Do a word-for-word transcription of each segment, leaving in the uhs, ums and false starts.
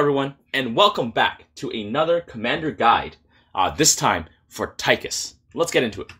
everyone, and welcome back to another Commander Guide, uh, this time for Tychus. Let's get into it.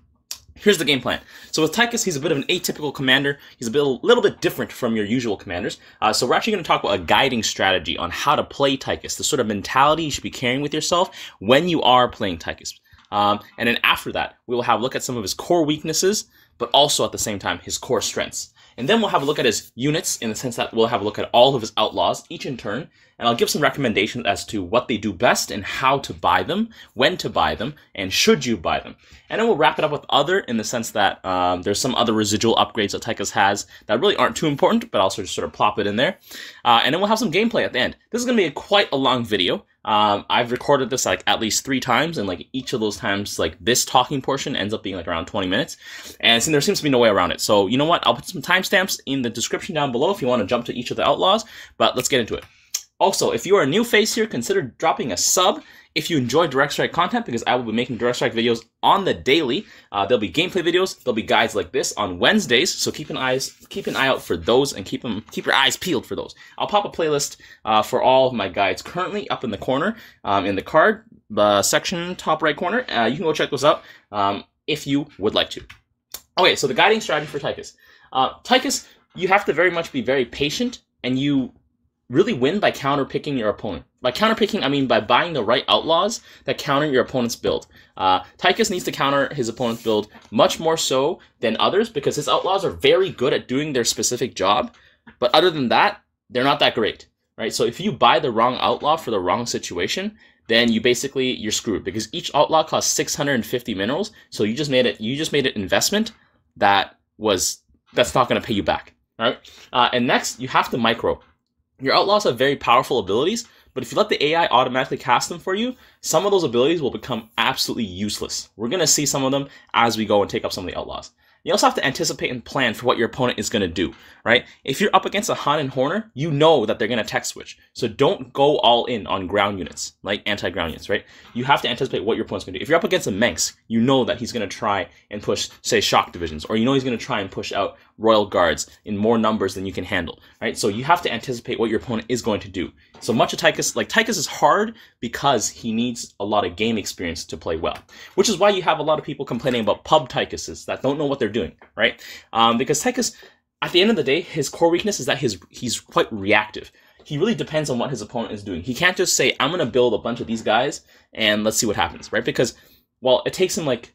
Here's the game plan. So with Tychus, he's a bit of an atypical commander. He's a, bit, a little bit different from your usual commanders. Uh, so we're actually going to talk about a guiding strategy on how to play Tychus, the sort of mentality you should be carrying with yourself when you are playing Tychus. Um, and then after that, we will have a look at some of his core weaknesses, but also at the same time, his core strengths. And then we'll have a look at his units in the sense that we'll have a look at all of his outlaws, each in turn, and I'll give some recommendations as to what they do best and how to buy them, when to buy them, and should you buy them. And then we'll wrap it up with other in the sense that um, there's some other residual upgrades that Tychus has that really aren't too important, but also just sort of plop it in there. Uh, and then we'll have some gameplay at the end. This is going to be a, quite a long video. Um, I've recorded this like at least three times, and like each of those times, like this talking portion ends up being like around twenty minutes, and there seems to be no way around it. So you know what? I'll put some timestamps in the description down below if you want to jump to each of the outlaws, but let's get into it. Also, if you are a new face here, consider dropping a sub if you enjoy Direct Strike content, because I will be making Direct Strike videos on the daily. Uh, there'll be gameplay videos, there'll be guides like this on Wednesdays, so keep an eyes, keep an eye out for those, and keep them, keep your eyes peeled for those. I'll pop a playlist uh, for all of my guides currently up in the corner, um, in the card uh, section, top right corner. Uh, you can go check those out um, if you would like to. Okay, so the guiding strategy for Tychus. Uh, Tychus, you have to very much be very patient, and you really win by counterpicking your opponent. By counterpicking, I mean by buying the right outlaws that counter your opponent's build. Uh, Tychus needs to counter his opponent's build much more so than others, because his outlaws are very good at doing their specific job, but other than that, they're not that great, right? So if you buy the wrong outlaw for the wrong situation, then you basically, you're screwed, because each outlaw costs six hundred fifty minerals, so you just made it, you just made an investment that was, that's not gonna pay you back, right? Uh, and next, you have to micro. Your outlaws have very powerful abilities, but if you let the A I automatically cast them for you, some of those abilities will become absolutely useless. We're going to see some of them as we go and take up some of the outlaws. You also have to anticipate and plan for what your opponent is going to do, right? If you're up against a Han and Horner, you know that they're going to tech switch. So don't go all in on ground units, like anti-ground units, right? You have to anticipate what your opponent's going to do. If you're up against a Mengsk, you know that he's going to try and push, say, shock divisions, or you know he's going to try and push out Royal Guards in more numbers than you can handle, right? So you have to anticipate what your opponent is going to do. So much of Tychus, like Tychus is hard because he needs a lot of game experience to play well, which is why you have a lot of people complaining about pub Tychuses that don't know what they're doing, right? Um, because Tychus, at the end of the day, his core weakness is that his he's quite reactive. He really depends on what his opponent is doing. He can't just say, I'm going to build a bunch of these guys and let's see what happens, right? Because, well, it takes him like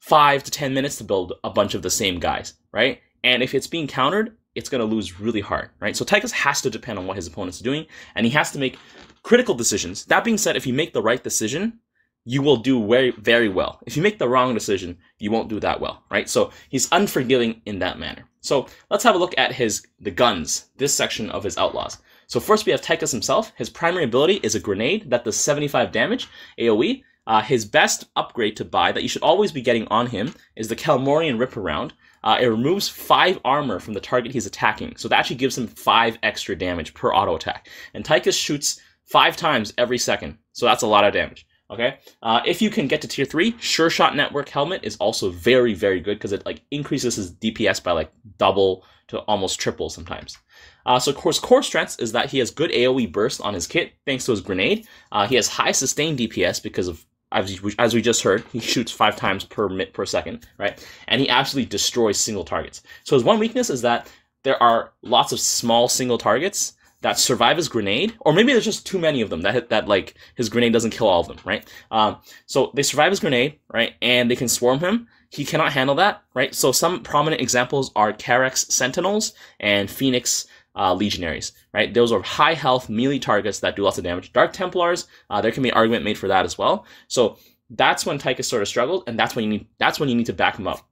five to ten minutes to build a bunch of the same guys, right? And if it's being countered, it's going to lose really hard, right? So Tychus has to depend on what his opponent's doing, and he has to make critical decisions. That being said, if you make the right decision, you will do very, very well. If you make the wrong decision, you won't do that well, right? So he's unforgiving in that manner. So let's have a look at his the guns, this section of his outlaws. So first we have Tychus himself. His primary ability is a grenade that does seventy-five damage, A O E. Uh, his best upgrade to buy that you should always be getting on him is the Kalmorian Ripper round. Uh, it removes five armor from the target he's attacking, so that actually gives him five extra damage per auto attack. And Tychus shoots five times every second, so that's a lot of damage. Okay, uh, if you can get to tier three, Sure Shot Network Helmet is also very, very good because it like increases his D P S by like double to almost triple sometimes. Uh, so of course, core strengths is that he has good A O E burst on his kit thanks to his grenade. Uh, he has high sustained D P S because of, as we just heard, he shoots five times per minute per second, right? And he absolutely destroys single targets. So his one weakness is that there are lots of small single targets that survive his grenade, or maybe there's just too many of them that that like his grenade doesn't kill all of them, right? Um, so they survive his grenade, right? And they can swarm him. He cannot handle that, right? So some prominent examples are Carex Sentinels and Phoenix uh, Legionaries, right? Those are high health melee targets that do lots of damage. Dark Templars, uh, there can be an argument made for that as well. So that's when Tychus sort of struggles, and that's when you need that's when you need to back him up.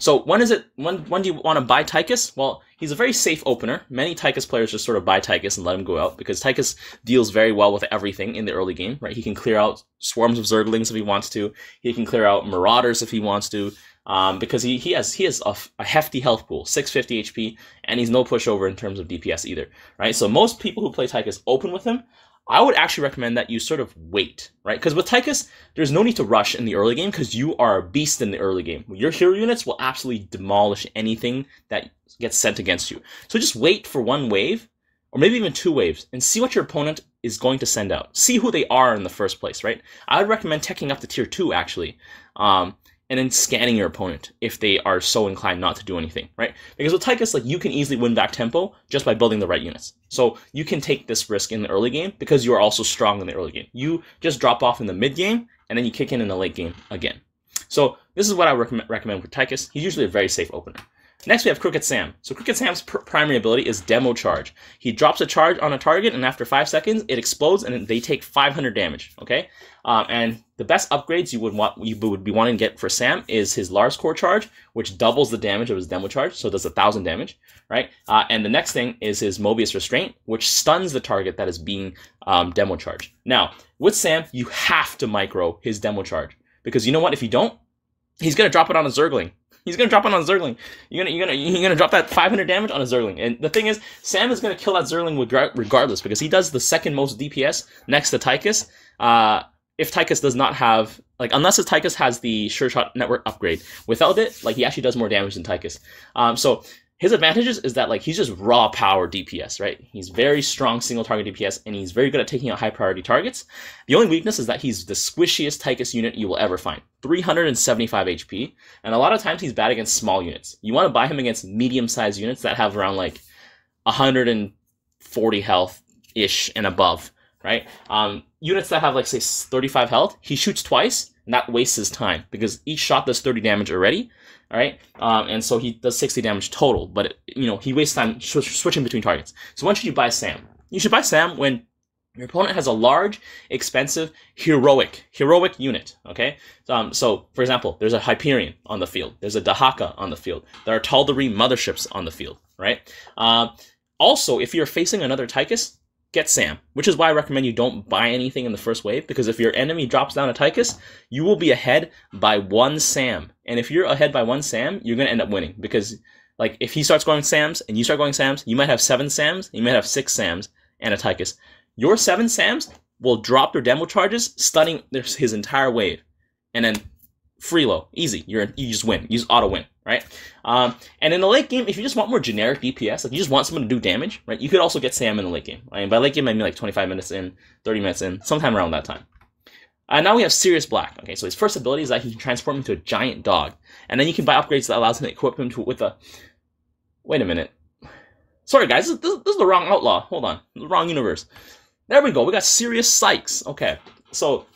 So when is it? When when do you want to buy Tychus? Well, he's a very safe opener. Many Tychus players just sort of buy Tychus and let him go out because Tychus deals very well with everything in the early game, right? He can clear out swarms of Zerglings if he wants to. He can clear out Marauders if he wants to, um, because he he has he has a, a hefty health pool, six fifty H P, and he's no pushover in terms of D P S either, right? So most people who play Tychus open with him. I would actually recommend that you sort of wait, right? Because with Tychus, there's no need to rush in the early game because you are a beast in the early game. Your hero units will absolutely demolish anything that gets sent against you. So just wait for one wave, or maybe even two waves, and see what your opponent is going to send out. See who they are in the first place, right? I would recommend teching up to tier two, actually, um, and then scanning your opponent if they are so inclined not to do anything, right? Because with Tychus, like, you can easily win back tempo just by building the right units. So you can take this risk in the early game because you are also strong in the early game. You just drop off in the mid game, and then you kick in in the late game again. So this is what I recommend, recommend with Tychus. He's usually a very safe opener. Next, we have Crooked Sam. So Crooked Sam's pr primary ability is Demo Charge. He drops a charge on a target, and after five seconds, it explodes, and they take five hundred damage, okay? Um, and the best upgrades you would, want, you would be wanting to get for Sam is his Lars Core Charge, which doubles the damage of his Demo Charge, so it does one thousand damage, right? Uh, and the next thing is his Mobius Restraint, which stuns the target that is being um, Demo Charged. Now, with Sam, you have to micro his Demo Charge, because you know what? If you don't, he's going to drop it on a Zergling. He's going to drop it on a Zergling. You're going you're gonna, you're gonna drop that five hundred damage on a Zergling. And the thing is, Sam is going to kill that Zergling regardless, because he does the second most D P S next to Tychus. Uh, if Tychus does not have... like, unless his Tychus has the Sure Shot Network upgrade. Without it, like, he actually does more damage than Tychus. Um, so his advantages is that, like, he's just raw power D P S, right? He's very strong single target D P S, and he's very good at taking out high priority targets. The only weakness is that he's the squishiest Tychus unit you will ever find. three hundred seventy-five H P, and a lot of times he's bad against small units. You want to buy him against medium-sized units that have around, like, one hundred forty health-ish and above, right? Um, units that have, like, say, thirty-five health, he shoots twice, and that wastes his time, because each shot does thirty damage already. All right, um, and so he does sixty damage total, but it, you know, he wastes time sw switching between targets. So when should you buy Sam? You should buy Sam when your opponent has a large, expensive, heroic, heroic unit, okay? Um, so, for example, there's a Hyperion on the field. There's a Dahaka on the field. There are Tal'Dorei motherships on the field, right? Uh, also, if you're facing another Tychus, get Sam, which is why I recommend you don't buy anything in the first wave, because if your enemy drops down a Tychus, you will be ahead by one Sam. And if you're ahead by one Sam, you're going to end up winning, because like if he starts going Sams and you start going Sams, you might have seven Sams, you might have six Sams and a Tychus. Your seven Sams will drop their demo charges, stunning his entire wave. And then free low, easy, you're, you just win, you just auto win. Right, um, and in the late game, if you just want more generic D P S, like you just want someone to do damage, right? You could also get Sam in the late game. I mean, by late game, I mean like twenty-five minutes in, thirty minutes in, sometime around that time. Uh, now we have Sirius Black. Okay, so his first ability is that he can transform into a giant dog, and then you can buy upgrades that allows him to equip him to, with a. Wait a minute, sorry guys, this, this, this is the wrong outlaw. Hold on, the wrong universe. There we go. We got Sirius Sykes. Okay, so.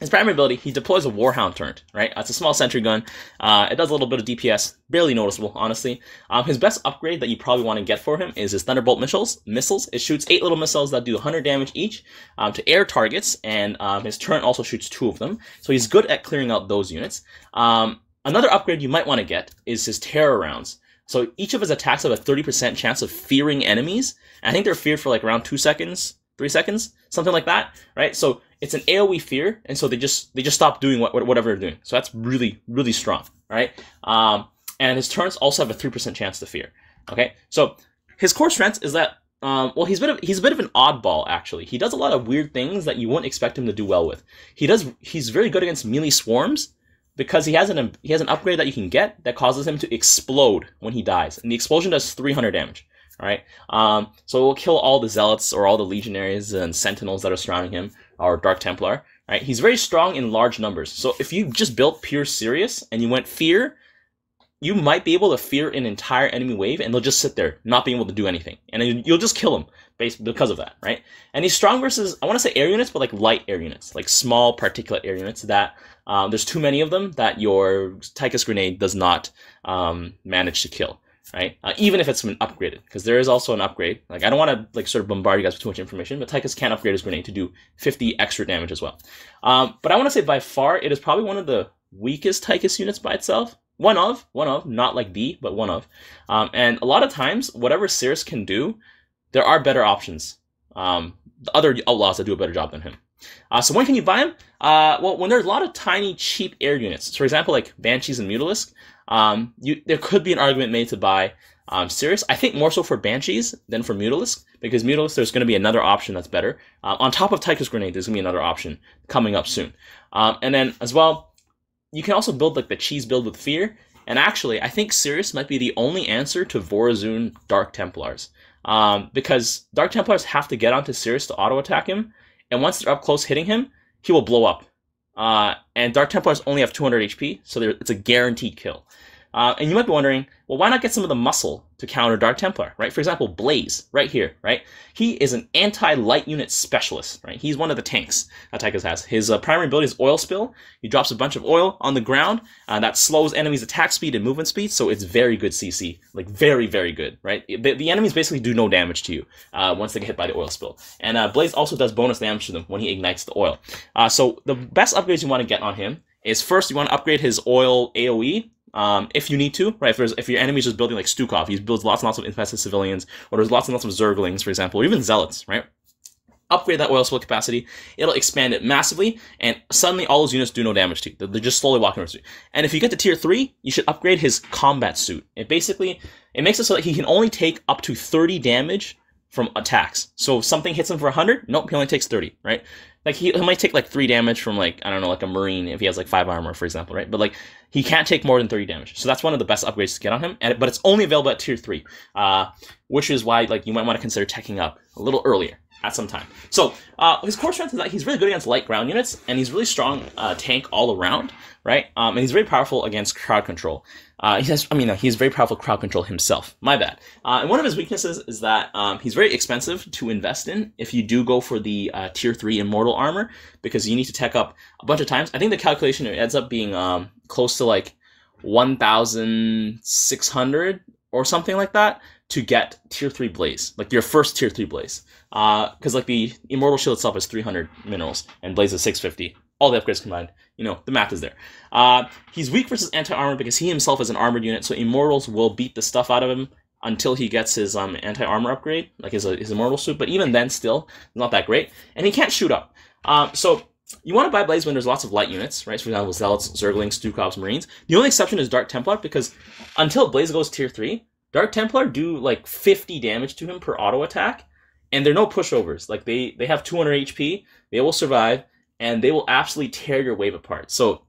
His primary ability, he deploys a Warhound turret, right? It's a small sentry gun. Uh, it does a little bit of D P S, barely noticeable, honestly. Um, his best upgrade that you probably want to get for him is his Thunderbolt Missiles. Missiles. It shoots eight little missiles that do one hundred damage each um, to air targets, and um, his turret also shoots two of them. So he's good at clearing out those units. Um, another upgrade you might want to get is his Terror Rounds. So each of his attacks have a thirty percent chance of fearing enemies. And I think they're feared for like around two seconds, three seconds, something like that, right? So it's an AoE fear, and so they just they just stop doing what, whatever they're doing. So that's really, really strong, right? Um, and his turns also have a three percent chance to fear, okay? So his core strength is that, um, well, he's a, bit of, he's a bit of an oddball, actually. He does a lot of weird things that you wouldn't expect him to do well with. He does. He's very good against melee swarms because he has, an, he has an upgrade that you can get that causes him to explode when he dies, and the explosion does three hundred damage. All right, um, so it will kill all the zealots or all the legionaries and sentinels that are surrounding him, or Dark Templar. Right, he's very strong in large numbers. So if you just built pure Sirius and you went fear, you might be able to fear an entire enemy wave, and they'll just sit there, not being able to do anything, and then you'll just kill them based because of that. Right, and he's strong versus I want to say air units, but like light air units, like small particulate air units. That um, there's too many of them that your Tychus grenade does not um, manage to kill. Right, uh, even if it's been upgraded, because there is also an upgrade. Like I don't want to like sort of bombard you guys with too much information, but Tychus can upgrade his grenade to do fifty extra damage as well. Um, but I want to say by far it is probably one of the weakest Tychus units by itself. One of, one of, not like the, but one of. Um, and a lot of times, whatever Sirius can do, there are better options. Um, the other outlaws that do a better job than him. Uh, so when can you buy them? Uh, well, when there's a lot of tiny, cheap air units. So for example, like Banshees and Mutalisk, um, you, there could be an argument made to buy um, Sirius. I think more so for Banshees than for Mutalisk, because Mutalisk, there's going to be another option that's better. Uh, on top of Tychus Grenade, there's going to be another option coming up soon. Um, and then as well, you can also build like the cheese build with Fear. And actually, I think Sirius might be the only answer to Vorazun Dark Templars. um, because Dark Templars have to get onto Sirius to auto-attack him, and once they're up close hitting him, he will blow up. Uh, and Dark Templars only have two hundred H P, so it's a guaranteed kill. Uh, and you might be wondering, well, why not get some of the muscle to counter Dark Templar, right? For example, Blaze, right here, right? He is an anti-light unit specialist, right? He's one of the tanks that Tychus has. His uh, primary ability is Oil Spill. He drops a bunch of oil on the ground. Uh, that slows enemies' attack speed and movement speed, so it's very good C C. Like, very, very good, right? The, the enemies basically do no damage to you uh, once they get hit by the Oil Spill. And uh, Blaze also does bonus damage to them when he ignites the oil. Uh, so the best upgrades you want to get on him is, first, you want to upgrade his oil A O E. Um, if you need to, right? If, there's, if your enemy's just building like Stukov, he builds lots and lots of infested civilians, or there's lots and lots of Zerglings, for example, or even Zealots, right? Upgrade that oil spill capacity, it'll expand it massively, and suddenly all those units do no damage to you. They're just slowly walking over to you. And if you get to tier three, you should upgrade his combat suit. It basically, it makes it so that he can only take up to thirty damage from attacks. So if something hits him for one hundred, nope, he only takes thirty, right? Like, he, he might take, like, three damage from, like, I don't know, like a Marine if he has, like, five armor, for example, right? But, like, he can't take more than thirty damage. So that's one of the best upgrades to get on him, and, but it's only available at tier three, uh, which is why, like, you might want to consider teching up a little earlier at some time. So uh, his core strength is that he's really good against light ground units, and he's really strong uh, tank all around, right? Um, and he's very powerful against crowd control. Uh, he has, I mean, no, he's very powerful crowd control himself. My bad. Uh, and one of his weaknesses is that um, he's very expensive to invest in if you do go for the uh, tier three Immortal Armor, because you need to tech up a bunch of times. I think the calculation ends up being um, close to like one thousand six hundred or something like that to get tier three Blaze, like your first tier three Blaze. Uh, because like the Immortal Shield itself is three hundred minerals and Blaze is six fifty. All the upgrades combined. You know, the math is there. Uh, he's weak versus anti-armor because he himself is an armored unit, so Immortals will beat the stuff out of him until he gets his um, anti-armor upgrade, like his, his Immortal suit, but even then still, not that great. And he can't shoot up. Um, so you want to buy Blaze when there's lots of light units, right? So for example, Zealots, Zerglings, Stukovs, Marines. The only exception is Dark Templar, because until Blaze goes tier three, Dark Templar do like fifty damage to him per auto attack, and they're no pushovers. Like they, they have two hundred H P, they will survive, and they will absolutely tear your wave apart. So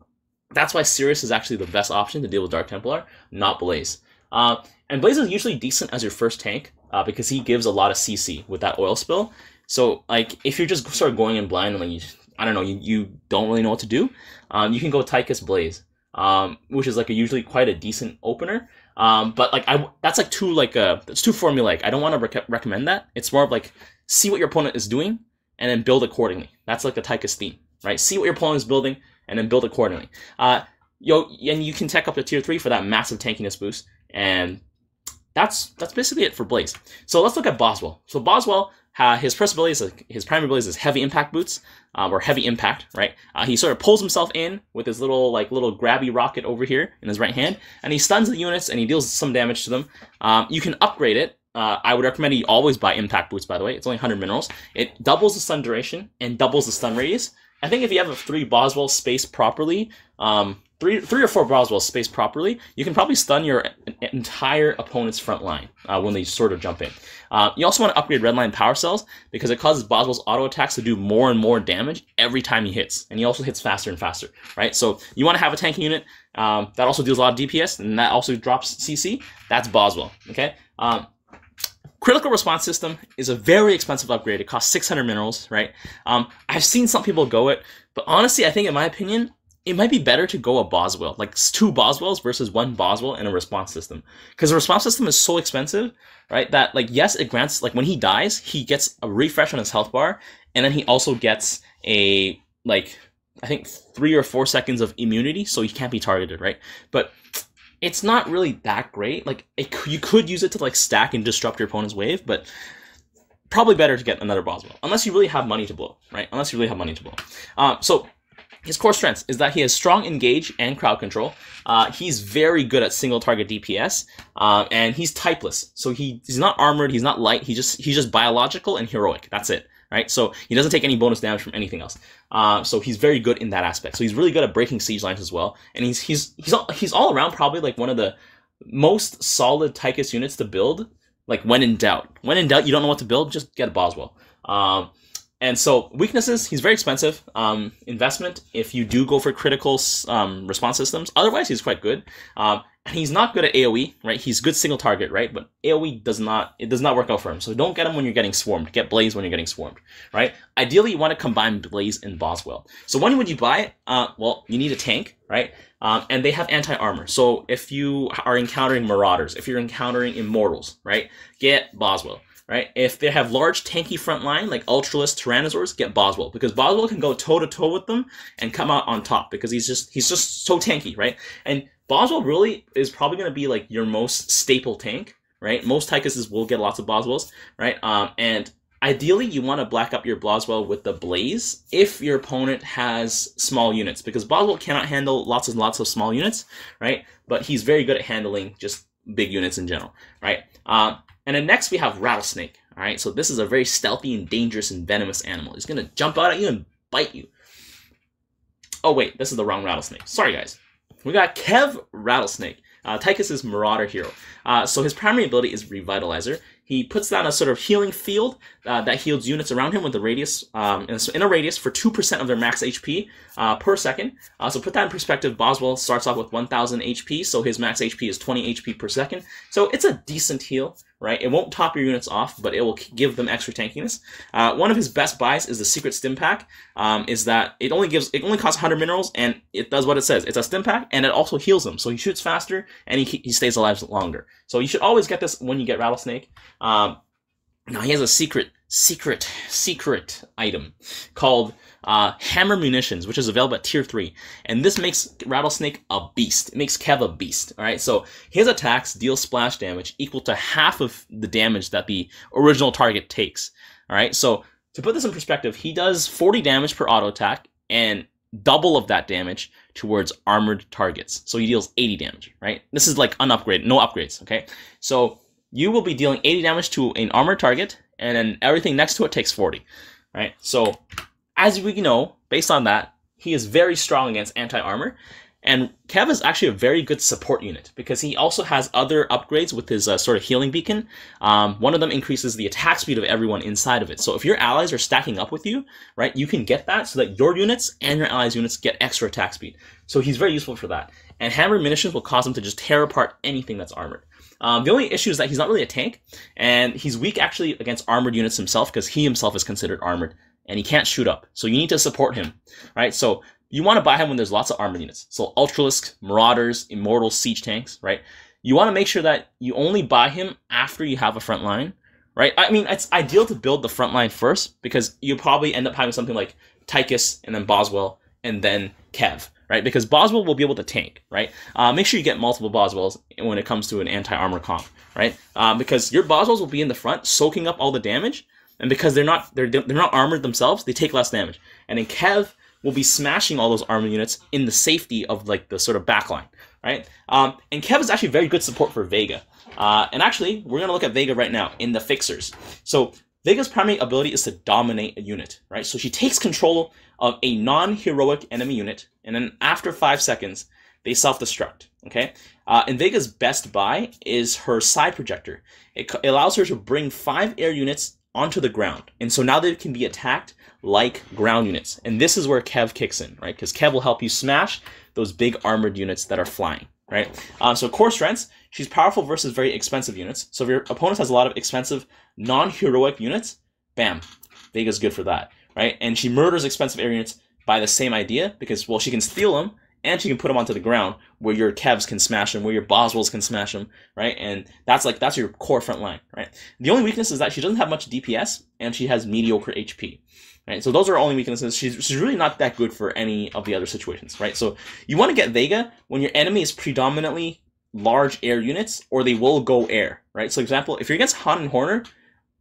that's why Sirius is actually the best option to deal with Dark Templar, not Blaze. Uh, and Blaze is usually decent as your first tank uh, because he gives a lot of C C with that oil spill. So like if you're just sort of going in blind and like you, I don't know, you, you don't really know what to do, um, you can go Tychus Blaze, um, which is like a, usually quite a decent opener. Um, but like I, that's like too like a, it's too formulaic. I don't want to rec recommend that. It's more of like see what your opponent is doing and then build accordingly. That's like the Tychus theme, right? See what your opponent is building, and then build accordingly. Uh, yo, and you can tech up to tier three for that massive tankiness boost, and that's that's basically it for Blaze. So let's look at Boswell. So Boswell, uh, his first ability is like, his primary ability is heavy impact boots, um, or heavy impact, right? Uh, he sort of pulls himself in with his little like little grabby rocket over here in his right hand, and he stuns the units and he deals some damage to them. Um, you can upgrade it. Uh, I would recommend you always buy Impact Boots, by the way. It's only one hundred minerals. It doubles the stun duration and doubles the stun radius. I think if you have a three Boswell spaced properly, um, three, three or four Boswell spaced properly, you can probably stun your entire opponent's front line uh, when they sort of jump in. Uh, you also want to upgrade Redline Power Cells because it causes Boswell's auto attacks to do more and more damage every time he hits, and he also hits faster and faster, right? So you want to have a tank unit um, that also deals a lot of D P S and that also drops C C. That's Boswell, okay? Um, Critical Response System is a very expensive upgrade. It costs six hundred minerals, right? Um, I've seen some people go it, but honestly, I think in my opinion, it might be better to go a Boswell, like two Boswells versus one Boswell and a Response System. Because the Response System is so expensive, right? That like, yes, it grants, like when he dies, he gets a refresh on his health bar, and then he also gets a, like, I think three or four seconds of immunity, so he can't be targeted, right? But it's not really that great. Like it, you could use it to like stack and disrupt your opponent's wave, but probably better to get another Boswell unless you really have money to blow, right? Unless you really have money to blow. Um, so his core strengths is that he has strong engage and crowd control. Uh, he's very good at single target D P S, um, and he's typeless. So he he's not armored, he's not light. He just he's just biological and heroic. That's it. Right, so he doesn't take any bonus damage from anything else. Uh, so he's very good in that aspect. So he's really good at breaking siege lines as well, and he's he's he's all, he's all around probably like one of the most solid Tychus units to build. Like when in doubt, when in doubt, you don't know what to build, just get a Boswell. Um, And so weaknesses, he's very expensive um, investment if you do go for critical um, response systems. Otherwise, he's quite good. Um, and he's not good at AoE, right? He's good single target, right? But AoE does not, it does not work out for him. So don't get him when you're getting swarmed. Get Blaze when you're getting swarmed, right? Ideally, you want to combine Blaze and Boswell. So when would you buy it? Uh, well, you need a tank, right? Um, and they have anti-armor. So if you are encountering Marauders, if you're encountering Immortals, right? Get Boswell. Right? If they have large tanky frontline like Ultralisk, Tyrannosaurs, get Boswell, because Boswell can go toe to toe with them and come out on top because he's just he's just so tanky, right? And Boswell really is probably going to be like your most staple tank, right? Most Tychuses will get lots of Boswells, right? Um, and ideally, you want to black up your Boswell with the Blaze if your opponent has small units, because Boswell cannot handle lots and lots of small units, right? But he's very good at handling just big units in general, right? Um, And then next we have Rattlesnake, all right? So this is a very stealthy and dangerous and venomous animal. It's going to jump out at you and bite you. Oh, wait, this is the wrong Rattlesnake. Sorry, guys. We got Kev Rattlesnake, uh, Tychus' Marauder hero. Uh, so his primary ability is Revitalizer. He puts down a sort of healing field uh, that heals units around him with a radius, um, in a radius for two percent of their max H P uh, per second. Uh, so put that in perspective, Boswell starts off with one thousand H P, so his max H P is twenty H P per second. So it's a decent heal. Right? It won't top your units off, but it will give them extra tankiness. Uh, one of his best buys is the Secret Stim Pack. Um, is that it only gives it only costs one hundred minerals, and it does what it says. It's a Stim Pack, and it also heals them, so he shoots faster and he he stays alive longer. So you should always get this when you get Rattlesnake. Um, now he has a secret, secret, secret item called uh, Hammer Munitions, which is available at tier three, and this makes Rattlesnake a beast. It makes Kev a beast. All right, so his attacks deal splash damage equal to half of the damage that the original target takes. All right, so to put this in perspective, he does forty damage per auto attack and double of that damage towards armored targets. So he deals eighty damage. Right, this is like unupgraded, no upgrades. Okay, so you will be dealing eighty damage to an armored target, and then everything next to it takes forty. Right, so as we know, based on that, he is very strong against anti-armor. And Kev is actually a very good support unit because he also has other upgrades with his uh, sort of healing beacon. Um, one of them increases the attack speed of everyone inside of it. So if your allies are stacking up with you, right, you can get that so that your units and your allies' units get extra attack speed. So he's very useful for that. And Hammer Munitions will cause him to just tear apart anything that's armored. Um, the only issue is that he's not really a tank, and he's weak actually against armored units himself because he himself is considered armored, and he can't shoot up. So you need to support him, right? So you want to buy him when there's lots of armored units. So Ultralisk, Marauders, Immortal, Siege Tanks, right? You want to make sure that you only buy him after you have a front line, right? I mean, it's ideal to build the front line first because you'll probably end up having something like Tychus and then Boswell and then Kev, right? Because Boswell will be able to tank, right? Uh, make sure you get multiple Boswells when it comes to an anti-armor comp, right? Uh, because your Boswells will be in the front soaking up all the damage, and because they're not they're they're not armored themselves, they take less damage. And then Kev will be smashing all those armor units in the safety of like the sort of backline, right? Um, and Kev is actually very good support for Vega. Uh, and actually, we're gonna look at Vega right now in the fixers. So Vega's primary ability is to dominate a unit, right? So she takes control of a non-heroic enemy unit, and then after five seconds, they self-destruct, okay? Uh, and Vega's best buy is her Side Projector. It allows her to bring five air units onto the ground, and so now they can be attacked like ground units. And this is where Kev kicks in, right? Because Kev will help you smash those big armored units that are flying, right? Uh, so core strengths, she's powerful versus very expensive units. So if your opponent has a lot of expensive non-heroic units, bam, Vega's good for that, right? And she murders expensive air units by the same idea because, well, she can steal them and she can put them onto the ground where your Kevs can smash them, where your Boswells can smash them, right? And that's like, that's your core front line, right? The only weakness is that she doesn't have much D P S and she has mediocre H P, right? So those are her only weaknesses. She's, she's really not that good for any of the other situations, right? So you want to get Vega when your enemy is predominantly large air units or they will go air, right? So example, if you're against Han and Horner,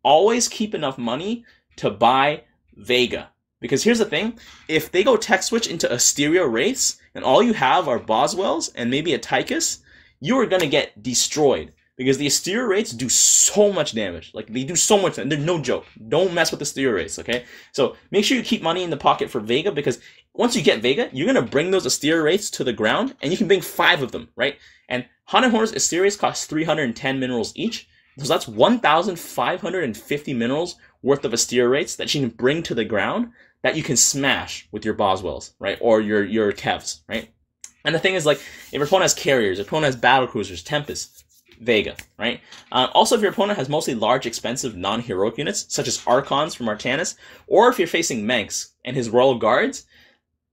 always keep enough money to buy Vega. Because here's the thing, if they go tech switch into Asteria Wraiths and all you have are Boswells and maybe a Tychus, you are going to get destroyed. Because the Asteria Wraiths do so much damage. Like, they do so much damage. They're no joke. Don't mess with the Asteria Wraiths, okay? So make sure you keep money in the pocket for Vega, because once you get Vega, you're going to bring those Asteria Wraiths to the ground, and you can bring five of them, right? And Han and Horner's Asterias cost three hundred ten minerals each. So that's one thousand five hundred fifty minerals worth of asteroids that you can bring to the ground that you can smash with your Boswells, right? Or your, your Kevs, right? And the thing is, like, if your opponent has carriers, if your opponent has battle cruisers, Tempest, Vega, right? Uh, also, if your opponent has mostly large, expensive, non-heroic units, such as Archons from Artanis, or if you're facing Mengsk and his Royal Guards,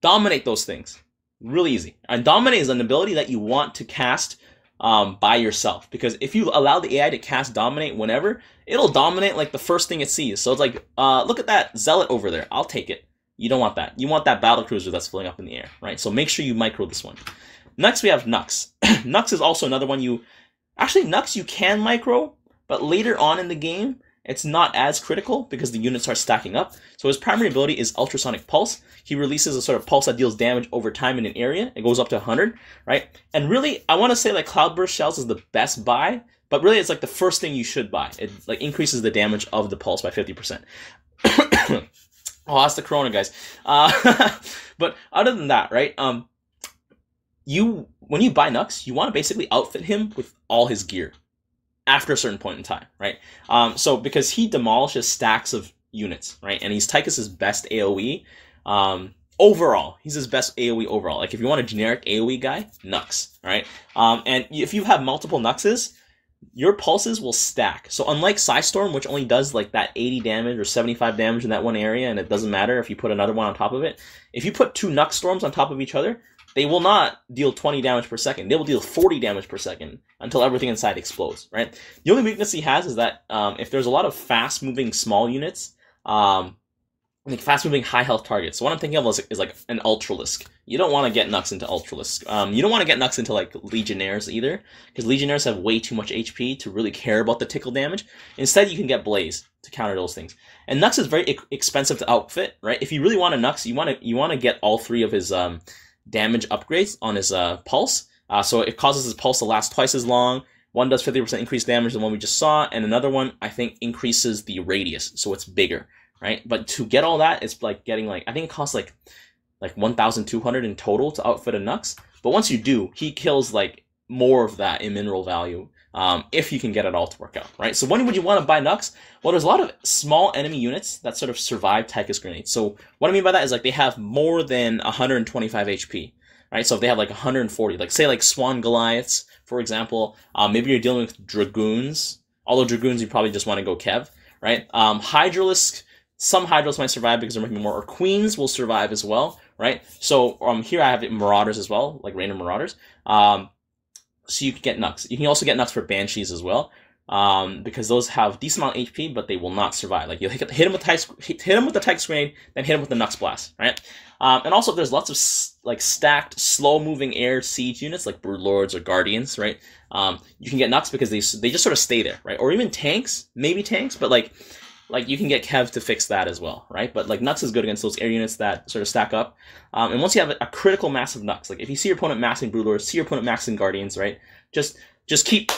dominate those things. Really easy. And dominate is an ability that you want to cast um, by yourself, because if you allow the A I to cast dominate whenever, it'll dominate like the first thing it sees. So it's like, uh, look at that Zealot over there. I'll take it. You don't want that. You want that battle cruiser that's floating up in the air, right? So make sure you micro this one. Next, we have Nux. Nux is also another one you... Actually, Nux you can micro, but later on in the game, it's not as critical because the units are stacking up. So his primary ability is Ultrasonic Pulse. He releases a sort of pulse that deals damage over time in an area. It goes up to one hundred, right? And really, I want to say like Cloudburst Shells is the best buy, but really it's like the first thing you should buy. It like increases the damage of the pulse by fifty percent. Oh, that's the Corona, guys. Uh, but other than that, right? Um, you when you buy Nux, you want to basically outfit him with all his gear after a certain point in time, right? Um, so because he demolishes stacks of units, right? And he's Tychus's best A O E um, overall. He's his best A O E overall. Like if you want a generic A O E guy, Nux, right? Um, and if you have multiple Nuxes, your pulses will stack. So unlike Psystorm, which only does like that eighty damage or seventy-five damage in that one area, and it doesn't matter if you put another one on top of it, if you put two Nux Storms on top of each other, they will not deal twenty damage per second. They will deal forty damage per second until everything inside explodes, right? The only weakness he has is that um, if there's a lot of fast-moving small units, um, like fast-moving high-health targets. So what I'm thinking of is, is like an Ultralisk. You don't want to get Nux into Ultralisk. Um, you don't want to get Nux into like Legionnaires either, because Legionnaires have way too much H P to really care about the tickle damage. Instead, you can get Blaze to counter those things. And Nux is very expensive to outfit, right? If you really want a Nux, you want to you want to get all three of his... Um, damage upgrades on his uh, pulse. Uh, so it causes his pulse to last twice as long. One does fifty percent increased damage than one we just saw, and another one, I think, increases the radius, so it's bigger, right? But to get all that, it's like getting like, I think it costs like like one thousand two hundred in total to outfit a Nux, but once you do, he kills like more of that in mineral value um, if you can get it all to work out, right? So when would you want to buy Nux? Well, there's a lot of small enemy units that sort of survive Tychus grenades. So what I mean by that is like they have more than one hundred twenty-five H P, right? So if they have like one hundred forty, like say like Swan Goliaths, for example, um, maybe you're dealing with Dragoons, although Dragoons you probably just want to go Kev, right? Um, Hydralisks, some Hydralisks might survive because they're making more, or Queens will survive as well, right? So um, here I have Marauders as well, like Rainer Marauders. Um, So you can get Nux. You can also get Nux for Banshees as well, um, because those have decent amount of H P, but they will not survive. Like you hit him with the hit him with the Tychus grenade, then hit him with the Nux blast, right? Um, and also, if there's lots of like stacked, slow-moving air siege units like Broodlords or Guardians, right? Um, you can get Nux because they they just sort of stay there, right? Or even tanks, maybe tanks, but like like you can get Kev to fix that as well, right? But like Nux is good against those air units that sort of stack up. Um, and once you have a, a critical mass of Nux, like if you see your opponent maxing Broodlords, see your opponent maxing Guardians, right? Just just keep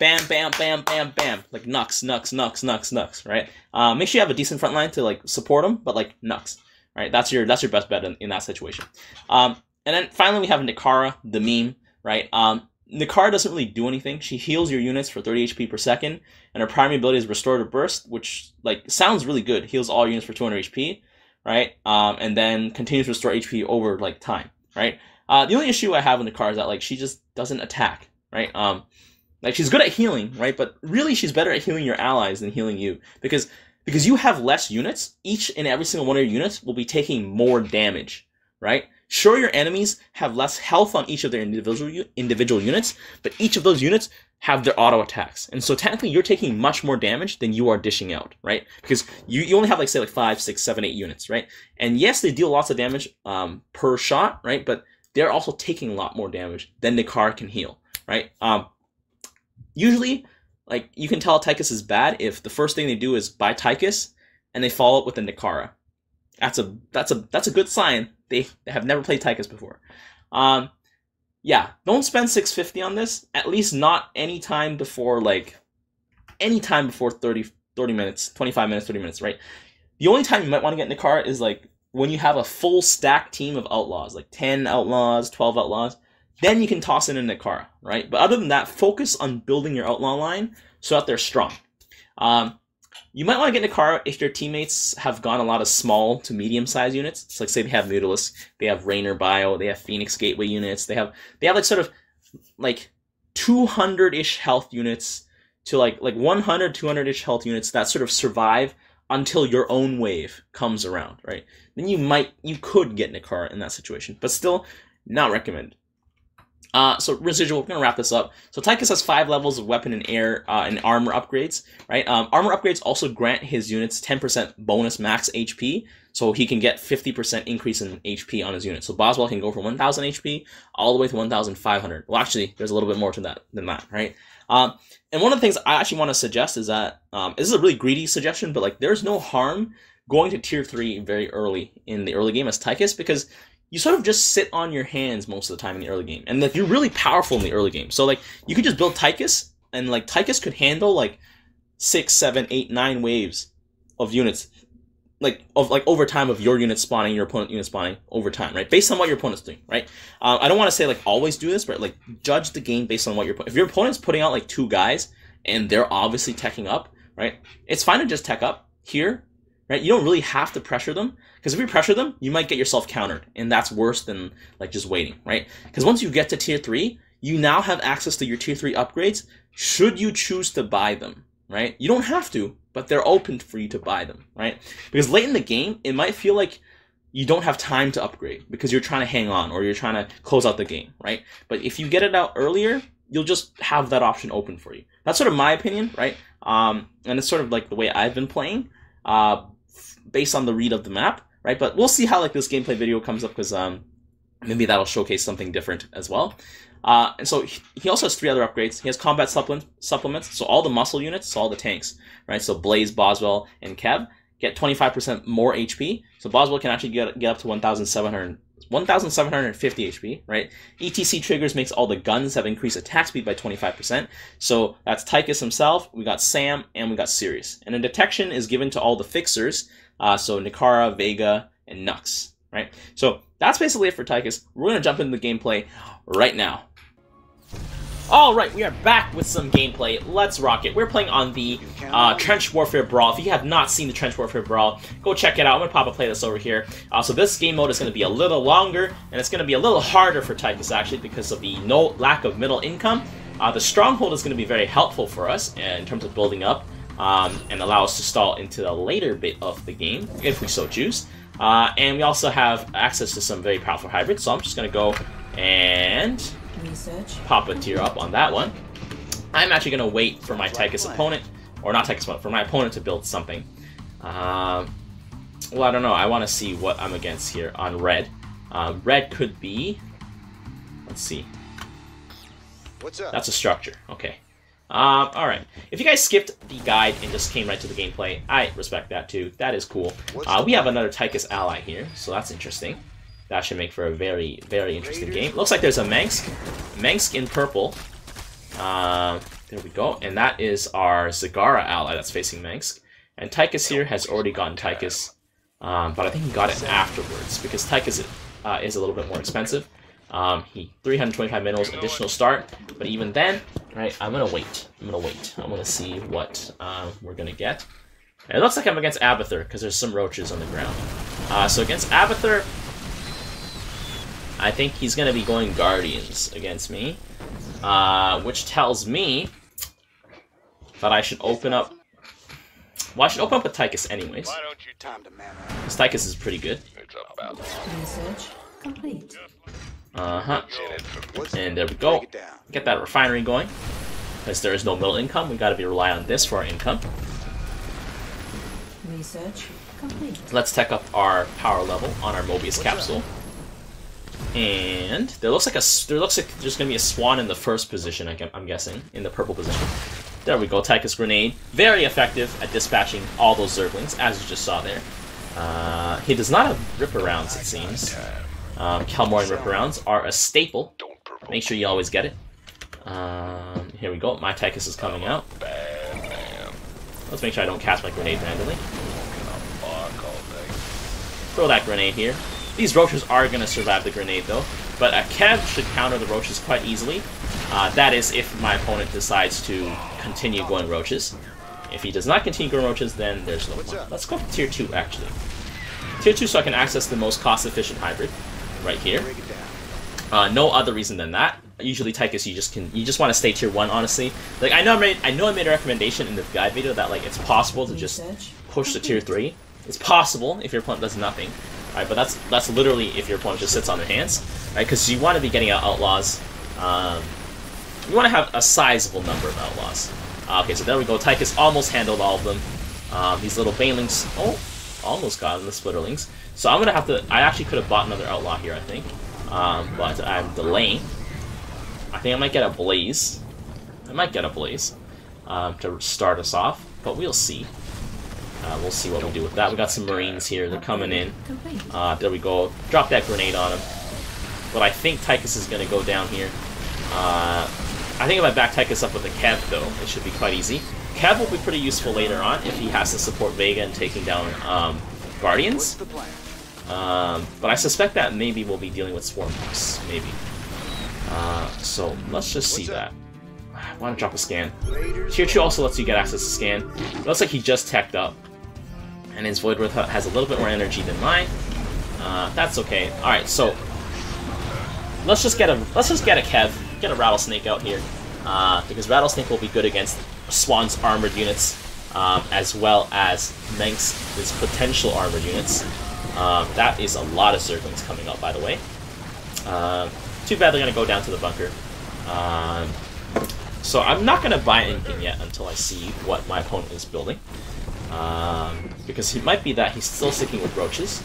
bam, bam, bam, bam, bam, like Nux, Nux, Nux, Nux, Nux, right? Uh, make sure you have a decent front line to like support them, but like Nux, right? That's your that's your best bet in, in that situation. Um, and then finally we have Nikara, the meme, right? Um, Nikara doesn't really do anything. She heals your units for thirty H P per second, and her primary ability is Restorative Burst, which like sounds really good. Heals all units for two hundred H P, right? Um, and then continues to restore H P over like time, right? Uh, the only issue I have with Nikara is that like she just doesn't attack, right? Um, like she's good at healing, right? But really, she's better at healing your allies than healing you, because because you have less units. Each and every single one of your units will be taking more damage, right? Sure, your enemies have less health on each of their individual individual units, but each of those units have their auto attacks. And so technically you're taking much more damage than you are dishing out, right? Because you, you only have like, say like five, six, seven, eight units, right? And yes, they deal lots of damage um, per shot, right? But they're also taking a lot more damage than Nikara can heal, right? Um, usually, like you can tell Tychus is bad if the first thing they do is buy Tychus and they follow up with a Nikara. That's a, that's a, that's a good sign. They have never played Tychus before. Um, yeah, don't spend six fifty on this. At least not any time before like any time before thirty, thirty minutes, twenty-five minutes, thirty minutes, right? The only time you might want to get Nikara is like when you have a full stack team of outlaws, like ten outlaws, twelve outlaws. Then you can toss in a Nikara, right? But other than that, focus on building your outlaw line so that they're strong. Um, you might want to get Nikara if your teammates have gone a lot of small to medium-sized units. So, like, say they have Mutalisk, they have Raynor Bio, they have Phoenix Gateway units, they have, they have like, sort of, like, two hundred-ish health units to, like, like one hundred, two hundred-ish health units that sort of survive until your own wave comes around, right? Then you might, you could get Nikara in that situation, but still not recommended. Uh, so residual, we're going to wrap this up. So Tychus has five levels of weapon and air uh, and armor upgrades, right? Um, armor upgrades also grant his units ten percent bonus max H P, so he can get fifty percent increase in H P on his unit. So Boswell can go from one thousand H P all the way to one thousand five hundred. Well, actually, there's a little bit more to that than that, right? Um, and one of the things I actually want to suggest is that, um, this is a really greedy suggestion, but like there's no harm going to tier three very early in the early game as Tychus, because you sort of just sit on your hands most of the time in the early game. And like you're really powerful in the early game. So like you could just build Tychus, and like Tychus could handle like six, seven, eight, nine waves of units. Like of like over time of your unit spawning, your opponent unit spawning over time, right? Based on what your opponent's doing, right? Uh, I don't want to say like always do this, but like judge the game based on what your opponent. If your opponent's putting out like two guys and they're obviously teching up, right? It's fine to just tech up here. Right? You don't really have to pressure them, because if you pressure them, you might get yourself countered, and that's worse than like just waiting, right? Because once you get to tier three, you now have access to your tier three upgrades should you choose to buy them, right? You don't have to, but they're open for you to buy them, right? Because late in the game, it might feel like you don't have time to upgrade because you're trying to hang on or you're trying to close out the game, right? But if you get it out earlier, you'll just have that option open for you. That's sort of my opinion, right? Um, and it's sort of like the way I've been playing. Uh, based on the read of the map, right? But we'll see how like this gameplay video comes up, because um, maybe that'll showcase something different as well. Uh, and so he also has three other upgrades. He has combat supplement, supplements, so all the muscle units, so all the tanks, right? So Blaze, Boswell, and Kev get twenty-five percent more H P. So Boswell can actually get, get up to one thousand seven hundred, one thousand seven hundred fifty H P, right? E T C triggers makes all the guns have increased attack speed by twenty-five percent. So that's Tychus himself, we got Sam, and we got Sirius. And a detection is given to all the fixers, Uh, so Nikara, Vega, and Nux, right? So that's basically it for Tychus. We're going to jump into the gameplay right now. Alright, we are back with some gameplay. Let's rock it. We're playing on the uh, Trench Warfare Brawl. If you have not seen the Trench Warfare Brawl, go check it out. I'm going to pop a playlist over here. Uh, so this game mode is going to be a little longer, and it's going to be a little harder for Tychus, actually, because of the no lack of middle income. Uh, the Stronghold is going to be very helpful for us in terms of building up. Um, and allow us to stall into the later bit of the game, if we so choose. Uh, and we also have access to some very powerful hybrids, so I'm just going to go and Research. pop a tier up on that one. I'm actually going to wait for my Tychus opponent, or not Tychus opponent, for my opponent to build something. Um, well, I don't know, I want to see what I'm against here on red. Uh, red could be, let's see, What's up? that's a structure, okay. Um, alright, if you guys skipped the guide and just came right to the gameplay, I respect that too. That is cool. Uh, we have another Tychus ally here, so that's interesting. That should make for a very, very interesting game. Looks like there's a Mengsk. Mengsk in purple. Uh, there we go. And that is our Zagara ally that's facing Mengsk. And Tychus here has already gotten Tychus, um, but I think he got it afterwards, because Tychus uh, is a little bit more expensive. Um, he three hundred twenty-five minerals, additional start, but even then, right, I'm gonna wait. I'm gonna wait. I'm gonna see what um, we're gonna get. And it looks like I'm against Abathur, because there's some roaches on the ground. Uh, so against Abathur, I think he's gonna be going Guardians against me, uh, which tells me that I should open up. Well, I should open up with Tychus anyways. Because Tychus is pretty good. Research complete. Uh-huh. And there we go. Get that refinery going. Because there is no middle income, we gotta be rely on this for our income. Research complete. Let's tech up our power level on our Mobius capsule. And there looks like a there looks like there's gonna be a swan in the first position, I'm guessing, in the purple position. There we go, Tychus grenade. Very effective at dispatching all those zerglings, as you just saw there. Uh, he does not have Ripper rounds, it seems. Um, Kalmorian Ripper rounds are a staple. Make sure you always get it. Um, here we go. My Tychus is coming out. Let's make sure I don't cast my grenade randomly. Throw that grenade here. These roaches are going to survive the grenade, though. But a Kev should counter the roaches quite easily. Uh, that is if my opponent decides to continue going roaches. If he does not continue going roaches, then there's no one. Let's go to tier two, actually. Tier two so I can access the most cost-efficient hybrid right here. Uh, no other reason than that. Usually Tychus, you just can you just want to stay tier one, honestly. Like I know I made I know I made a recommendation in the guide video that like it's possible to just push to tier three. It's possible if your opponent does nothing. Alright, but that's that's literally if your opponent just sits on their hands. Right, because you want to be getting out outlaws. Um, you want to have a sizable number of outlaws. Uh, okay, so there we go. Tychus almost handled all of them. Um, these little banelings. Oh, almost got them, the splitterlings. So I'm gonna have to I actually could have bought another outlaw here, I think. Um, but I'm delaying. I think I might get a Blaze. I might get a Blaze um, to start us off, but we'll see. Uh, we'll see what we do with that. We got some Marines here. They're coming in. Uh, there we go. Drop that grenade on him. But I think Tychus is going to go down here. Uh, I think if I back Tychus up with a Kev, though, it should be quite easy. Kev will be pretty useful later on if he has to support Vega in taking down um, Guardians. Um, but I suspect that maybe we'll be dealing with Swarm Hawks. Maybe. Uh, so let's just see that. I want to drop a scan. Tier two also lets you get access to scan. It looks like he just teched up. And his Voidworth has a little bit more energy than mine. Uh, that's okay. Alright, so let's just get a let's just get a Kev, get a Rattlesnake out here. Uh, because Rattlesnake will be good against Swan's armored units, um, as well as Mengsk's potential armored units. Um, that is a lot of Zerglings coming up, by the way. Uh, Too bad they're going to go down to the bunker. Um, so I'm not going to buy anything yet until I see what my opponent is building. Um, because it might be that he's still sticking with roaches.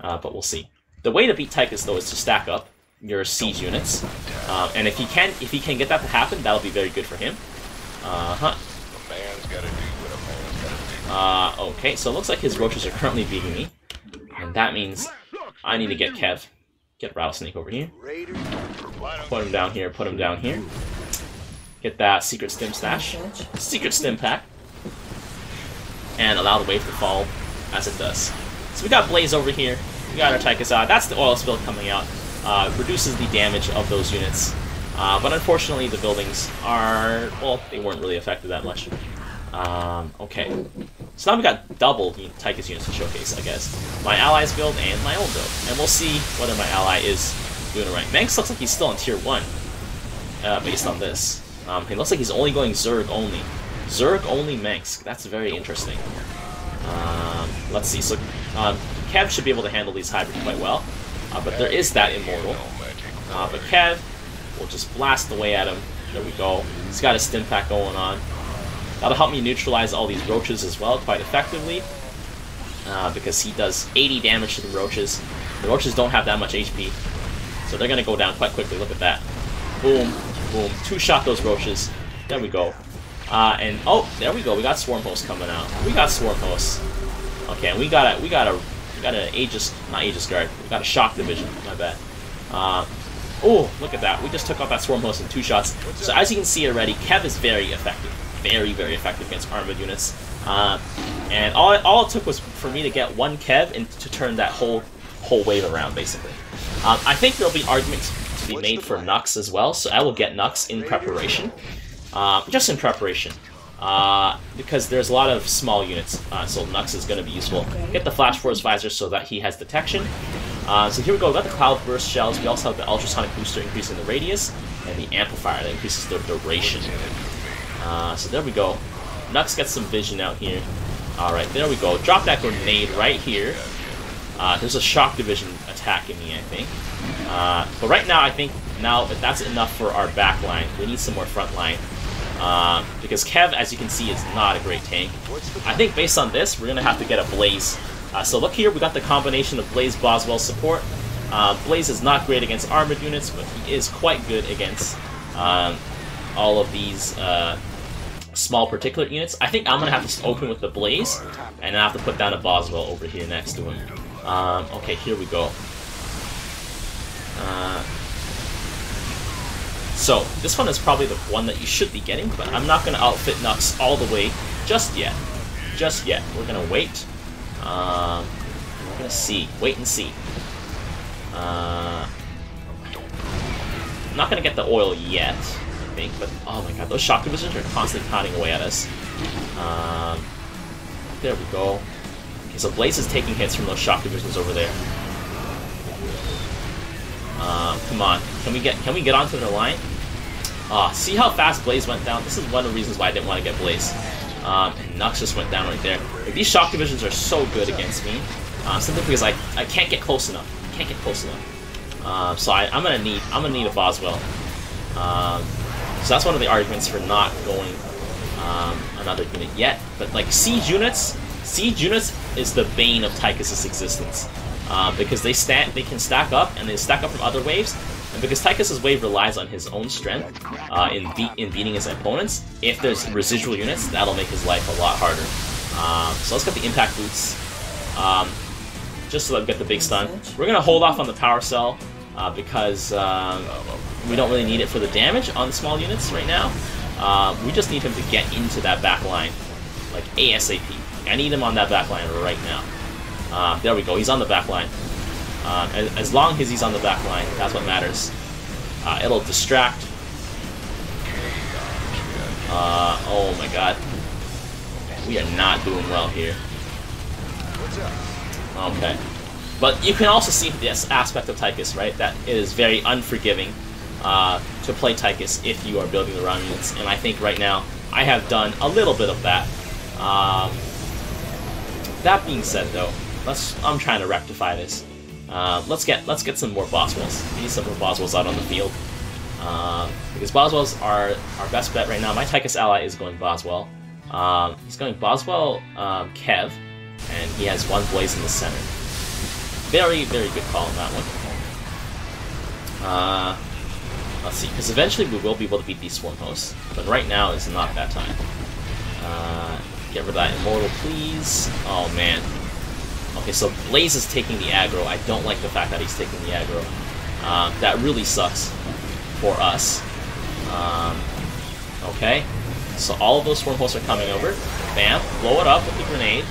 Uh, but we'll see. The way to beat Tychus, though, is to stack up your siege units. Um, and if he can if he can get that to happen, that'll be very good for him. Uh-huh. Uh, okay, so it looks like his roaches are currently beating me. And that means I need to get Kev. Get Rattlesnake over here. Put him down here, put him down here. Get that Secret Stim Stash. Secret Stim Pack. And allow the wave to fall as it does. So we got Blaze over here. We got our Tychus out. That's the Oil Spill coming out. Uh, reduces the damage of those units. Uh, but unfortunately the buildings are... well, they weren't really affected that much. Um, okay. So now we got double Tychus units to showcase, I guess. My allies build and my own build. And we'll see whether my ally is doing it right. Manx looks like he's still in tier one, uh, based on this. Um, he looks like he's only going Zerg only. Zerg only Manx. That's very interesting. Um, let's see. So um, Kev should be able to handle these hybrids quite well. Uh, but there is that Immortal. Uh, but Kev will just blast away at him. There we go. He's got a Stim Pack going on. That'll help me neutralize all these roaches as well quite effectively, uh, because he does eighty damage to the roaches. The roaches don't have that much H P, so they're going to go down quite quickly. Look at that. Boom, boom. Two-shot those roaches. There we go. Uh, and, oh, there we go. We got Swarm Hosts coming out. We got Swarm Hosts. Okay, and we got a, we got a, we got an Aegis, not Aegis Guard. We got a Shock Division, my bad. Uh, oh, look at that. We just took out that Swarm Host in two shots. So as you can see already, Kev is very effective. Very, very effective against armored units. Uh, and all, all it took was for me to get one Kev and to turn that whole whole wave around, basically. Um, I think there'll be arguments to be made for Nux as well, so I will get Nux in preparation. Uh, just in preparation. Uh, because there's a lot of small units, uh, so Nux is going to be useful. Get the Flash Force Visor so that he has detection. Uh, so here we go, we got the Cloud Burst Shells, we also have the Ultrasonic Booster increasing the radius, and the Amplifier that increases the duration. Uh, so there we go. Nux gets some vision out here. Alright, there we go. Drop that grenade right here. Uh, there's a Shock Division attack in me, I think. Uh, but right now, I think now that that's enough for our back line. We need some more front line. Uh, because Kev, as you can see, is not a great tank. I think based on this, we're going to have to get a Blaze. Uh, so look here, we got the combination of Blaze, Boswell support. Uh, Blaze is not great against armored units, but he is quite good against um, all of these... Uh, small particulate units. I think I'm going to have to open with the Blaze, and I have to put down a Boswell over here next to him. Um, okay, here we go. Uh, so, this one is probably the one that you should be getting, but I'm not going to outfit Nux all the way just yet. Just yet. We're going to wait. Um, we're going to see. Wait and see. Uh, I'm not going to get the oil yet. think, but oh my god, those shock divisions are constantly potting away at us. Um, there we go. Okay, so Blaze is taking hits from those shock divisions over there. Um, come on, can we get can we get onto an alliance? Ah, uh, see how fast Blaze went down. This is one of the reasons why I didn't want to get Blaze. Um, and Nux just went down right there. Like, these shock divisions are so good against me, uh, simply because I I can't get close enough. I can't get close enough. Um, so I, I'm gonna need I'm gonna need a Boswell. Um, so that's one of the arguments for not going um, another unit yet. But like siege units, siege units is the bane of Tychus' existence uh, because they stand, they can stack up and they stack up from other waves. And because Tychus' wave relies on his own strength uh, in be in beating his opponents, if there's residual units, that'll make his life a lot harder. Um, so let's get the impact boots, um, just so that we get the big stun. We're gonna hold off on the power cell uh, because. Um, We don't really need it for the damage on the small units right now. Uh, we just need him to get into that back line, like ASAP. I need him on that back line right now. Uh, there we go, he's on the back line. Uh, as, as long as he's on the back line, that's what matters. Uh, it'll distract. Uh, oh my god. We are not doing well here. Okay. But you can also see this aspect of Tychus, right? That it is very unforgiving. Uh, to play Tychus if you are building the round units, and I think right now I have done a little bit of that. Um, that being said, though, let's I'm trying to rectify this. Uh, let's get let's get some more Boswells. We need some more Boswells out on the field uh, because Boswells are our best bet right now. My Tychus ally is going Boswell. Um, he's going Boswell um, Kev, and he has one Blaze in the center. Very very good call on that one. Uh, Let's see, because eventually we will be able to beat these swarm hosts, but right now is not that time. Uh, get rid of that immortal, please. Oh man. Okay, so Blaze is taking the aggro. I don't like the fact that he's taking the aggro. Uh, that really sucks for us. Um, okay, so all of those swarm hosts are coming over. Bam, blow it up with the grenade.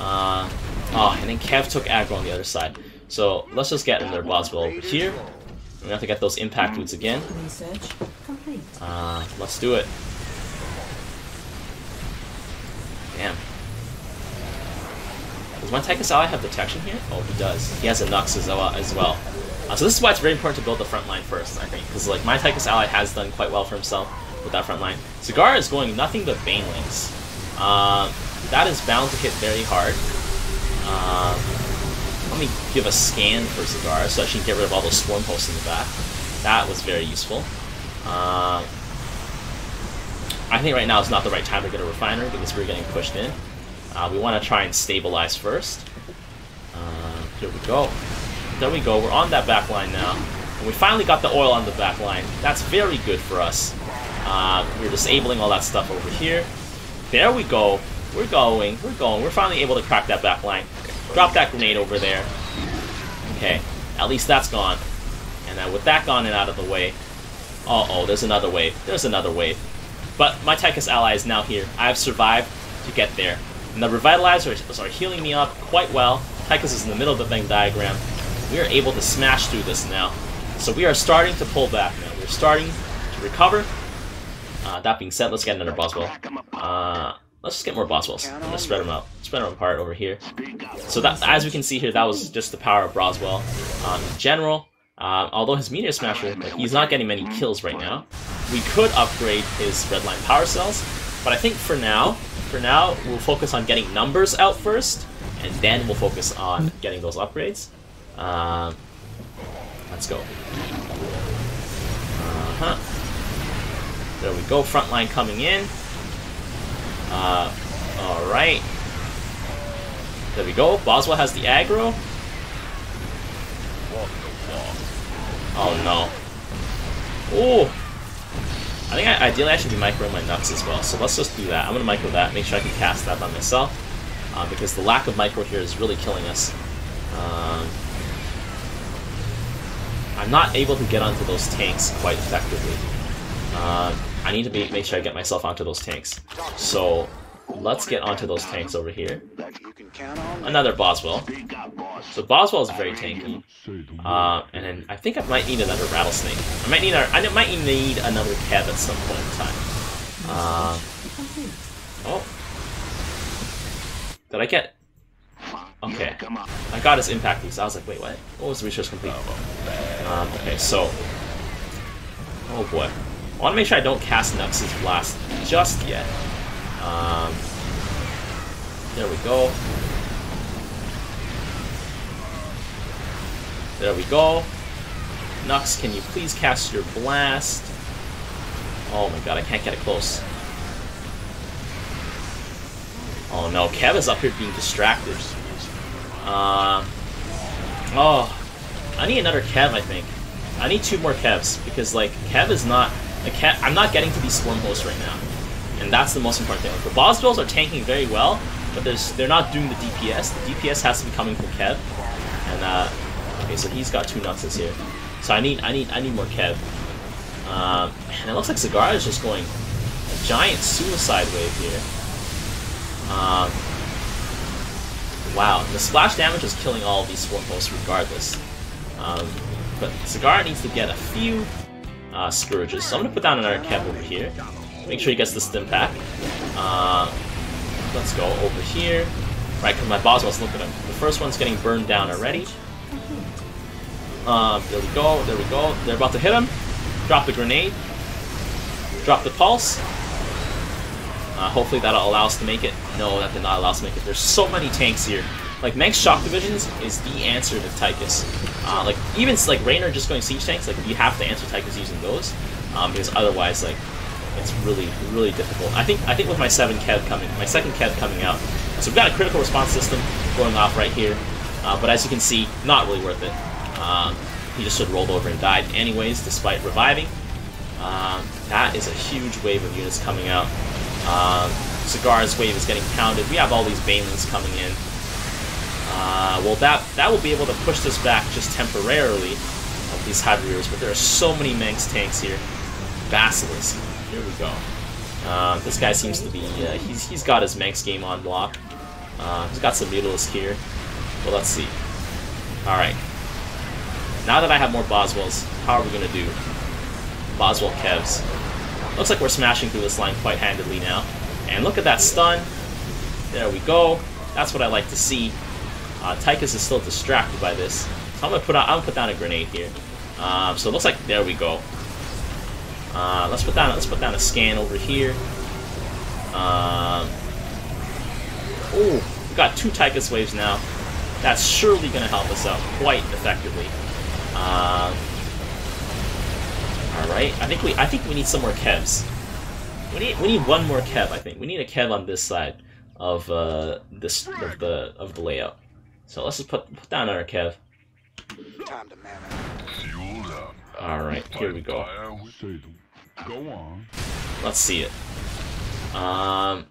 Uh, oh, and then Kev took aggro on the other side. So let's just get another Boswell over here. We have to get those impact boots again. Uh, let's do it. Damn. Does my Tychus ally have detection here? Oh, he does. He has a Nux as well. As well. Uh, so this is why it's very important to build the front line first, I think, because like my Tychus ally has done quite well for himself with that front line. Zagara is going nothing but banelings. Uh, that is bound to hit very hard. Uh, Let me give a scan for Zagara so I can get rid of all those swarm hosts in the back. That was very useful. Uh, I think right now is not the right time to get a refiner because we're getting pushed in. Uh, we want to try and stabilize first. Uh, here we go. There we go. We're on that back line now. And we finally got the oil on the back line. That's very good for us. Uh, we're disabling all that stuff over here. There we go. We're going. We're going. We're finally able to crack that back line. Drop that grenade over there. Okay, at least that's gone. And then with that gone and out of the way, uh-oh, there's another wave. There's another wave. But my Tychus ally is now here. I've survived to get there. And the revitalizers are healing me up quite well. Tychus is in the middle of the Venn diagram. We are able to smash through this now. So we are starting to pull back now. We're starting to recover. Uh, that being said, let's get another Boswell. Uh... Let's just get more Boswells. I'm gonna spread them out, spread them apart over here. So that, as we can see here, that was just the power of Boswell um, in general. Uh, although his Meteor Smasher, like, he's not getting many kills right now. We could upgrade his Redline Power Cells, but I think for now, for now we'll focus on getting numbers out first, and then we'll focus on getting those upgrades. Um, let's go. Uh-huh. There we go. Frontline coming in. Uh, alright. There we go. Boswell has the aggro. Oh no. Oh! I think I, ideally I should be microing my Nux as well, so let's just do that. I'm gonna micro that, make sure I can cast that by myself, uh, because the lack of micro here is really killing us. Um, I'm not able to get onto those tanks quite effectively. Uh, I need to be, make sure I get myself onto those tanks. So, let's get onto those tanks over here. Another Boswell. So Boswell's very tanky. Uh, and then I think I might need another rattlesnake. I might need another, I might need another Kev at some point in time. Uh, oh. Did I get... Okay. I got his Impact Boots. I was like, wait, what? What was the research complete? Um, okay, so... Oh boy. I want to make sure I don't cast Nux's Blast just yet. Um, there we go. There we go. Nux, can you please cast your blast? Oh my god, I can't get it close. Oh no, Kev is up here being distracted. Uh, oh, I need another Kev, I think. I need two more Kevs, because, like, Kev is not... Like, Kev, I'm not getting to these Swarm Hosts right now. And that's the most important thing. Like, the Boswells are tanking very well, but they're not doing the D P S. The D P S has to be coming from Kev. And, uh... Okay, so he's got two Nuxes here. So I need I need, I need more Kev. Um, and it looks like Zagara is just going a giant suicide wave here. Um, wow, the splash damage is killing all of these Swarm Hosts regardless. Um, but Zagara needs to get a few uh, Scourges. So I'm going to put down another Kev over here. Make sure he gets the Stim Pack. Uh, let's go over here. Right, because my Boswell's, look at him. The first one's getting burned down already. Um, there we go, there we go. They're about to hit him. Drop the grenade. Drop the pulse. Uh, hopefully that'll allow us to make it. No, that did not allow us to make it. There's so many tanks here. Like, Mengsk Shock Divisions is the answer to Tychus. Uh, like, even, like, Raynor just going Siege Tanks, like, you have to answer Tychus using those. Um, because otherwise, like, it's really, really difficult. I think I think with my seven Kev coming, my second Kev coming out. So we've got a Critical Response System going off right here. Uh, but as you can see, not really worth it. Um, he just should have rolled over and died anyways, despite reviving. Um, that is a huge wave of units coming out. Um, Zagara's wave is getting pounded. We have all these Banelings coming in. Uh, well, that that will be able to push this back just temporarily of these Hybriders, but there are so many Manx tanks here. Basilisk. Here we go. Uh, this guy seems to be... Uh, he's, he's got his Manx game on lock. Uh, he's got some Mutalisk here. Well, let's see. Alright. Now that I have more Boswells, how are we going to do? Boswell Kevs. Looks like we're smashing through this line quite handedly now. And look at that stun. There we go. That's what I like to see. Uh, Tychus is still distracted by this. So I'm going to put out, I'm gonna put down a grenade here. Um, so it looks like... There we go. Uh, let's put down, let's put down a scan over here. Um, oh, we've got two Tychus waves now. That's surely going to help us out quite effectively. Uh, all right, I think we I think we need some more Kevs. We need we need one more Kev. I think we need a Kev on this side of uh, this of the of the layout. So let's just put put down our Kev. All right, here we go. Go on. Let's see it. Um.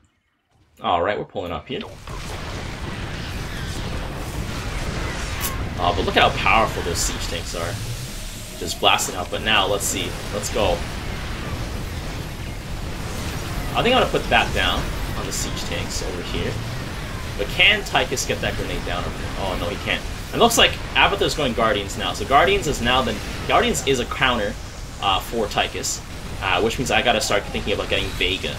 All right, we're pulling up here. Uh, but look at how powerful those siege tanks are. Just blasting out. But now, let's see. Let's go. I think I'm going to put that down on the siege tanks over here. But can Tychus get that grenade down? Oh, no, he can't. It looks like Abathur's going Guardians now. So Guardians is now the... Guardians is a counter uh, for Tychus, uh, which means I got to start thinking about getting Vega.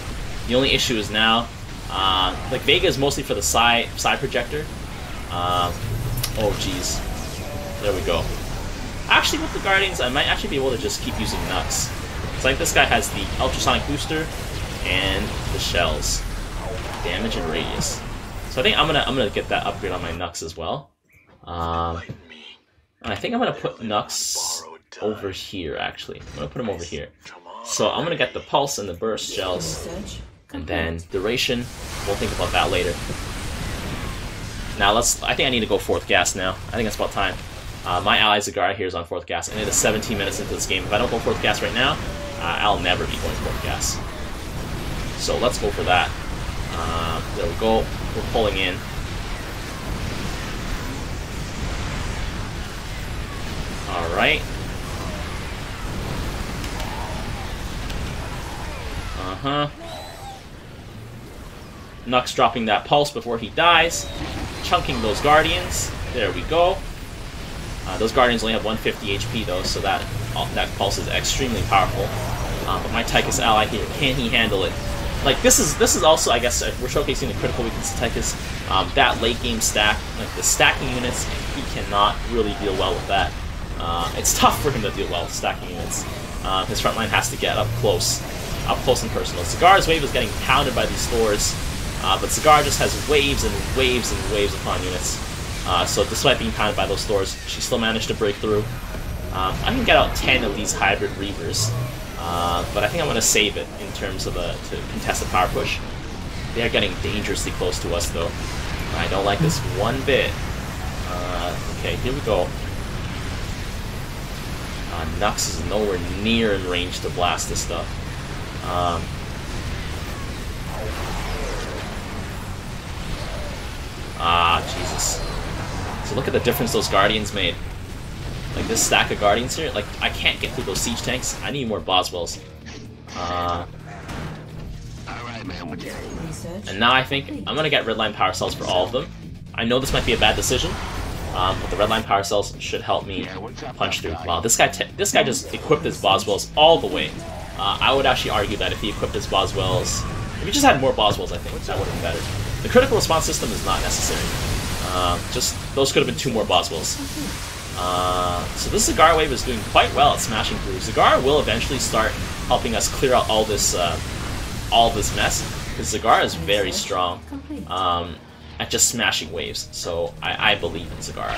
The only issue is now... Uh, like, Vega is mostly for the side, side projector. Uh, oh, jeez. There we go. Actually, with the Guardians, I might actually be able to just keep using Nux. It's like this guy has the Ultrasonic Booster and the Shells. Damage and Radius. So I think I'm gonna I'm gonna get that upgrade on my Nux as well. Um, and I think I'm gonna put Nux over here, actually. I'm gonna put him over here. So I'm gonna get the Pulse and the Burst Shells. And then Duration, we'll think about that later. Now let's, I think I need to go fourth gas now. I think that's about time. Uh, my ally Zagara here is on fourth gas, and it is seventeen minutes into this game. If I don't go fourth gas right now, uh, I'll never be going fourth gas. So let's go for that. Uh, there we go. We're pulling in. Alright. Uh-huh. Nux dropping that pulse before he dies. Chunking those Guardians. There we go. Uh, those Guardians only have one hundred fifty H P though, so that uh, that pulse is extremely powerful. Uh, but my Tychus ally here, can he handle it? Like this is this is also, I guess, uh, we're showcasing the critical weakness of Tychus. Um, that late game stack, like the stacking units, he cannot really deal well with that. Uh, it's tough for him to deal well with stacking units. Uh, his front line has to get up close, up close and personal. Zagara's wave is getting pounded by these stores, uh, but Zagara just has waves and waves and waves upon units. Uh, so despite being pounded by those stores, she still managed to break through. Um, I can get out ten of these hybrid Reavers, uh, but I think I'm going to save it in terms of a to contest a power push. They are getting dangerously close to us though. I don't like this one bit. Uh, okay, here we go. Uh, Nux is nowhere near in range to blast this stuff. Um, ah, Jesus. So look at the difference those Guardians made. Like this stack of Guardians here, like I can't get through those siege tanks. I need more Boswells. Uh, and now I think I'm gonna get Redline Power Cells for all of them. I know this might be a bad decision. Um, but the Redline Power Cells should help me punch through. Wow, this guy t this guy just equipped his Boswells all the way. Uh, I would actually argue that if he equipped his Boswells... If he just had more Boswells, I think that would have been better. The Critical Response System is not necessary. Uh, just, those could have been two more Boswells. Uh, so this Zagara wave is doing quite well at smashing through. Zagara will eventually start helping us clear out all this, uh, all this mess. Because Zagara is very strong. Um... at just smashing waves, so I, I believe in Zagara.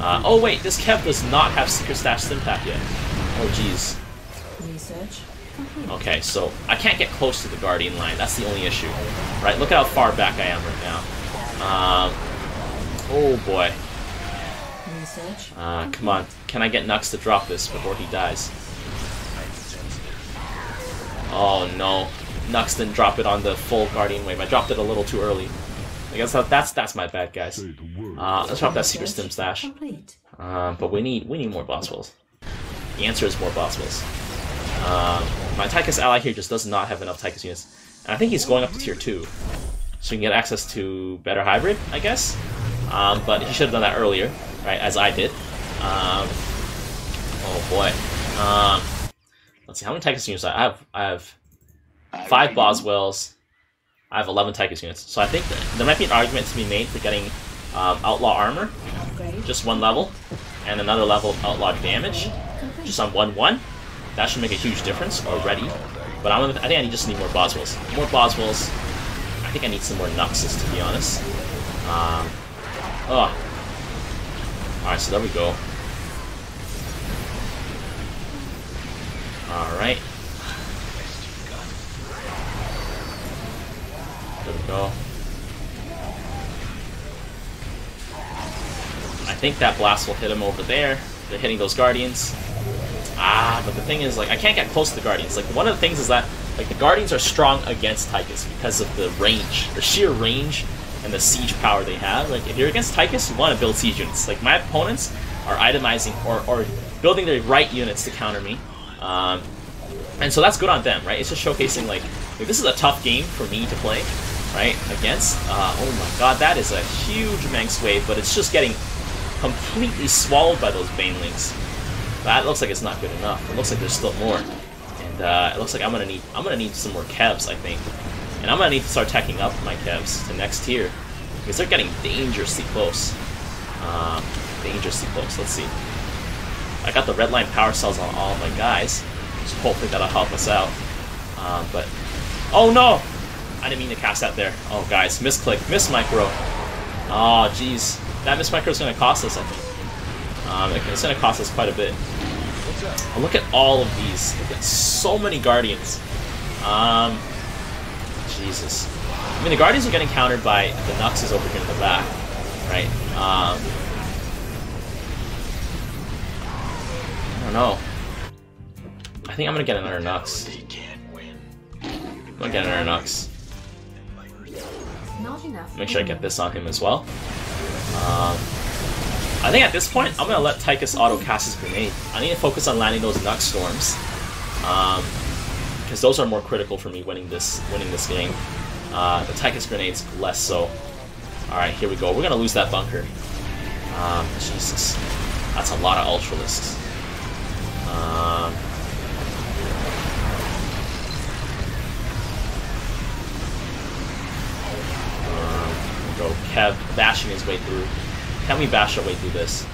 Uh, oh wait, this Kev does not have Secret Stim Pack yet. Oh jeez. Okay, so I can't get close to the Guardian line, that's the only issue. Right, look at how far back I am right now. Um, oh boy. Uh, come on, can I get Nux to drop this before he dies? Oh no, Nux didn't drop it on the full Guardian wave, I dropped it a little too early. I guess that's that's my bad, guys. Uh, let's drop that Secret Stim stash. Um, but we need we need more Boswells. The answer is more Boswells. Um, my Tychus ally here just does not have enough Tychus units, and I think he's going up to tier two, so you can get access to better hybrid, I guess. Um, but he should have done that earlier, right? As I did. Um, oh boy. Um, let's see how many Tychus units I have. I have five Boswells. I have eleven Tychus units, so I think there might be an argument to be made for getting um, Outlaw Armor, just one level, and another level of Outlaw Damage, just on one one. That should make a huge difference already, but I'm gonna, I think I just need more Boswells. More Boswells, I think I need some more Nuxes, to be honest. Um, oh. Alright, so there we go. Alright. There we go. I think that blast will hit him over there. They're hitting those Guardians. Ah, but the thing is, like, I can't get close to the Guardians. Like, one of the things is that, like, the Guardians are strong against Tychus because of the range, the sheer range, and the siege power they have. Like, if you're against Tychus, you want to build siege units. Like, my opponents are itemizing or, or building their right units to counter me. Um, and so that's good on them, right? It's just showcasing, like, like this is a tough game for me to play. Right, against, uh, oh my god, that is a huge Mengsk wave, but it's just getting completely swallowed by those Banelings. That looks like it's not good enough. It looks like there's still more, and uh, it looks like I'm gonna need, I'm gonna need some more Kevs, I think, and I'm gonna need to start teching up my Kevs to next tier because they're getting dangerously close, uh, dangerously close. Let's see. I got the Redline Power Cells on all my guys, so hopefully that'll help us out. Um, but oh no. I didn't mean to cast that there. Oh, guys, misclick, mismicro. Oh, jeez. That mismicro is going to cost us, I think. Um, it's going to cost us quite a bit. Oh, look at all of these. Look at so many Guardians. Um, Jesus. I mean, the Guardians are getting countered by the Nuxes over here in the back, right? Um, I don't know. I think I'm going to get another Nux. I'm going to get another Nux. Make sure I get this on him as well. Um, I think at this point, I'm going to let Tychus auto-cast his grenade. I need to focus on landing those Nux Storms. Because um, those are more critical for me winning this winning this game. Uh, the Tychus grenades, less so. Alright, here we go. We're going to lose that bunker. Um, Jesus. That's a lot of Ultralists. Um... Um, go Kev bashing his way through. Can we bash our way through this?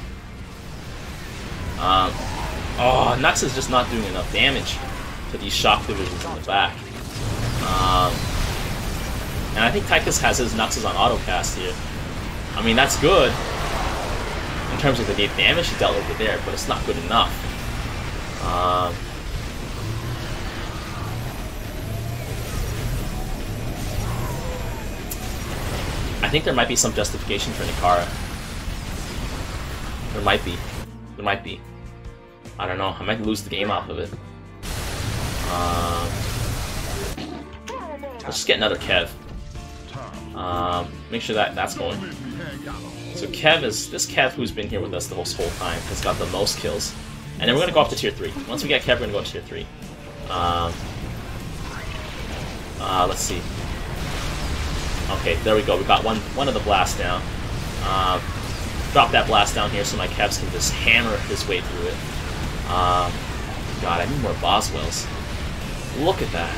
Um, oh, Nux is just not doing enough damage to these shock divisions in the back. Um, and I think Tychus has his Nuxes on autocast here. I mean, that's good in terms of the damage he dealt over there, but it's not good enough. Um, I think there might be some justification for Nikara. There might be. There might be. I don't know. I might lose the game off of it. Um, let's just get another Kev. Um, make sure that that's going. So Kev is... This Kev who's been here with us the whole, whole time has got the most kills. And then we're going to go up to Tier three. Once we get Kev, we're going to go up to Tier three. Um, uh, let's see. Okay, there we go. We got one, one of the blasts down. Um... Drop that blast down here so my Kevs can just hammer his way through it. Um, God, I need more Boswells. Look at that.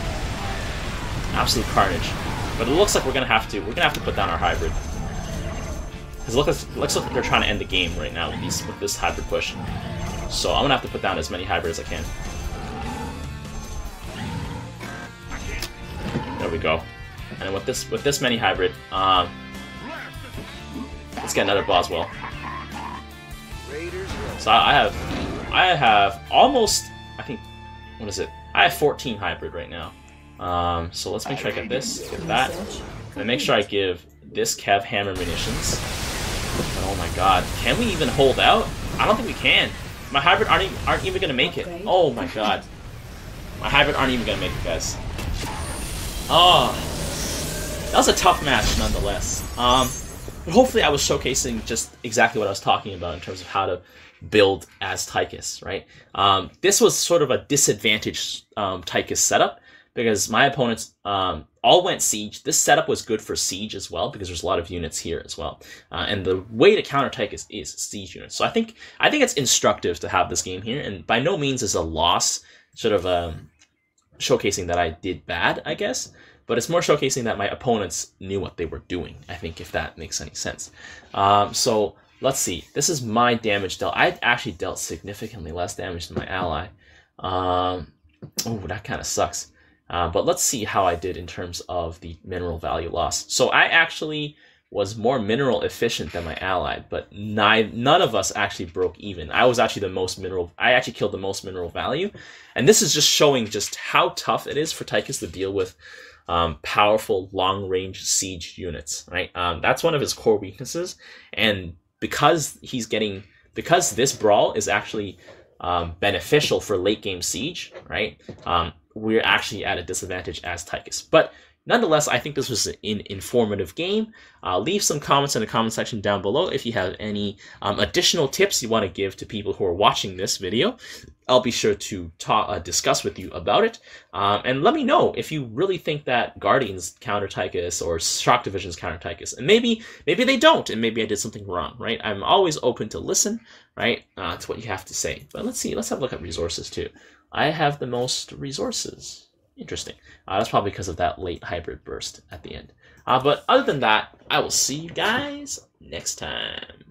Absolute carnage. But it looks like we're gonna have to we're gonna have to put down our hybrid. Because it looks, it looks like they're trying to end the game right now with these with this hybrid push. So I'm gonna have to put down as many hybrids as I can. There we go. And with this with this many hybrid, um, let's get another Boswell. So I have, I have almost, I think, what is it? I have fourteen hybrid right now. Um, so let's make sure I get this, get that, and make sure I give this Kev Hammer Munitions. Oh my God, can we even hold out? I don't think we can. My hybrid aren't even, aren't even gonna make it. Oh my God, my hybrid aren't even gonna make it, guys. Oh, that was a tough match nonetheless. Um. But hopefully I was showcasing just exactly what I was talking about in terms of how to build as Tychus, right? Um, this was sort of a disadvantaged um, Tychus setup because my opponents um, all went siege. This setup was good for siege as well because there's a lot of units here as well. Uh, and the way to counter Tychus is siege units. So I think I think it's instructive to have this game here, and by no means is a loss sort of um, showcasing that I did bad, I guess. But it's more showcasing that my opponents knew what they were doing, I think, if that makes any sense. Um, so let's see. This is my damage dealt. I actually dealt significantly less damage than my ally. Um, oh, that kind of sucks. Uh, but let's see how I did in terms of the mineral value loss. So I actually was more mineral efficient than my ally, but none of us actually broke even. I was actually the most mineral. I actually killed the most mineral value. And this is just showing just how tough it is for Tychus to deal with Um, powerful long-range siege units, right? Um, that's one of his core weaknesses, and because he's getting, because this brawl is actually um, beneficial for late-game siege, right? Um, we're actually at a disadvantage as Tychus, but nonetheless, I think this was an informative game. Uh, leave some comments in the comment section down below if you have any um, additional tips you want to give to people who are watching this video. I'll be sure to talk, uh, discuss with you about it. Um, and let me know if you really think that Guardians counter Tychus or Shock Divisions counter Tychus. And maybe maybe they don't, and maybe I did something wrong, right? I'm always open to listen, right, uh, to what you have to say. But let's see. Let's have a look at resources, too. I have the most resources. Interesting. Uh, that's probably because of that late hybrid burst at the end. Uh, but other than that, I will see you guys next time.